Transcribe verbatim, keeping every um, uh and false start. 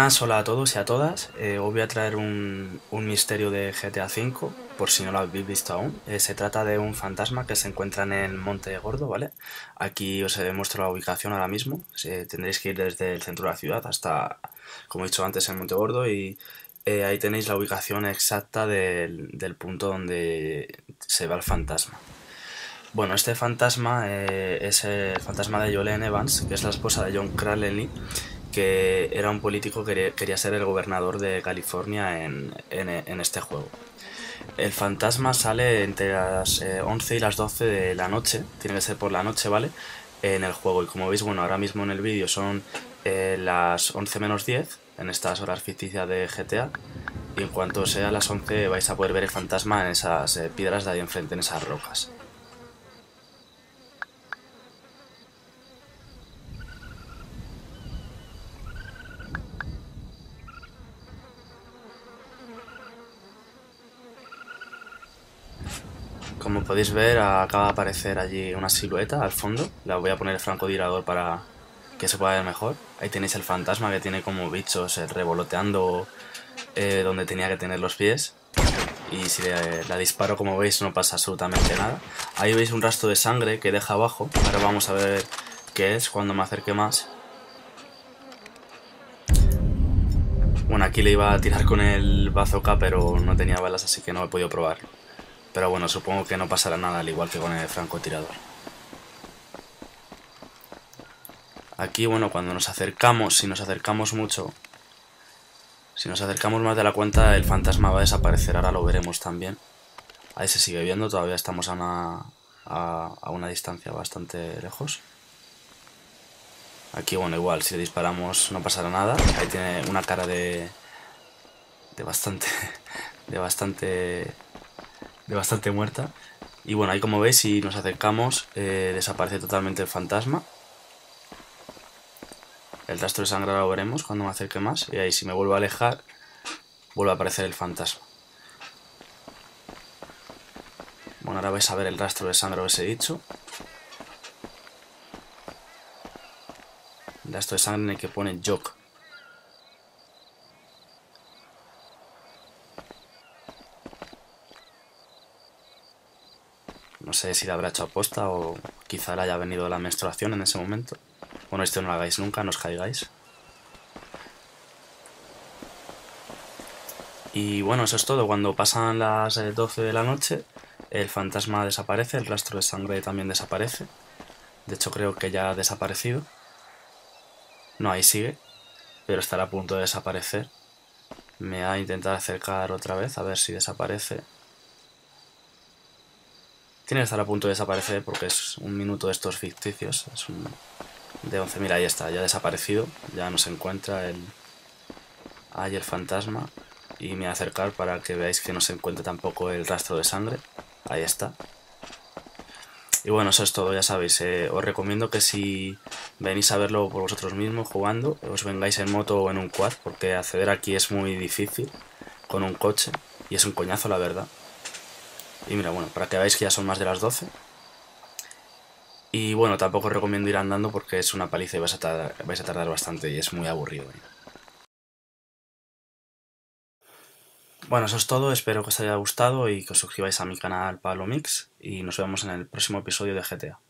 Buenas, hola a todos y a todas. Eh, hoy voy a traer un, un misterio de G T A cinco, por si no lo habéis visto aún. Eh, se trata de un fantasma que se encuentra en el Monte Gordo, ¿vale? Aquí os muestro la ubicación ahora mismo. Eh, tendréis que ir desde el centro de la ciudad hasta, como he dicho antes, el Monte Gordo. Y eh, ahí tenéis la ubicación exacta del, del punto donde se va el fantasma. Bueno, este fantasma eh, es el fantasma de Jolene Evans, que es la esposa de John Crowley, que era un político que quería ser el gobernador de California en, en, en este juego. El fantasma sale entre las eh, once y las doce de la noche, tiene que ser por la noche, ¿vale? En el juego, y como veis, bueno, ahora mismo en el vídeo son eh, las once menos diez, en estas horas ficticias de G T A, y en cuanto sea las once vais a poder ver el fantasma en esas eh, piedras de ahí enfrente, en esas rocas. Como podéis ver, acaba de aparecer allí una silueta al fondo. La voy a poner el francotirador para que se pueda ver mejor. Ahí tenéis el fantasma que tiene como bichos eh, revoloteando eh, donde tenía que tener los pies. Y si eh, la disparo, como veis, no pasa absolutamente nada. Ahí veis un rastro de sangre que deja abajo. Ahora vamos a ver qué es cuando me acerque más. Bueno, aquí le iba a tirar con el bazooka, pero no tenía balas, así que no he podido probarlo. Pero bueno, supongo que no pasará nada, al igual que con el francotirador. Aquí, bueno, cuando nos acercamos, si nos acercamos mucho, si nos acercamos más de la cuenta, el fantasma va a desaparecer, ahora lo veremos también. Ahí se sigue viendo, todavía estamos a una, a, a una distancia bastante lejos. Aquí, bueno, igual, si le disparamos no pasará nada. Ahí tiene una cara de... de bastante... de bastante... bastante muerta. Y bueno, ahí como veis, si nos acercamos eh, desaparece totalmente el fantasma. El rastro de sangre lo veremos cuando me acerque más. Y ahí, si me vuelvo a alejar, vuelve a aparecer el fantasma. Bueno, ahora vais a ver el rastro de sangre que os he dicho. El rastro de sangre en el que pone Jock. No sé si la habrá hecho aposta o quizá le haya venido la menstruación en ese momento. Bueno, esto no lo hagáis nunca, no os caigáis. Y bueno, eso es todo. Cuando pasan las doce de la noche, el fantasma desaparece, el rastro de sangre también desaparece. De hecho, creo que ya ha desaparecido. No, ahí sigue, pero estará a punto de desaparecer. Me voy a intentar acercar otra vez a ver si desaparece. Tiene que estar a punto de desaparecer porque es un minuto de estos ficticios. Es un de once mil. Ahí está, ya ha desaparecido. Ya no se encuentra el... ahí el fantasma. Y me voy a acercar para que veáis que no se encuentra tampoco el rastro de sangre. Ahí está. Y bueno, eso es todo, ya sabéis. Eh, os recomiendo que si venís a verlo por vosotros mismos jugando, os vengáis en moto o en un quad, porque acceder aquí es muy difícil con un coche. Y es un coñazo, la verdad. Y mira, bueno, para que veáis que ya son más de las doce. Y bueno, tampoco os recomiendo ir andando porque es una paliza y vais a tardar, vais a tardar bastante y es muy aburrido. Bueno, eso es todo. Espero que os haya gustado y que os suscribáis a mi canal Pablo Mix. Y nos vemos en el próximo episodio de G T A.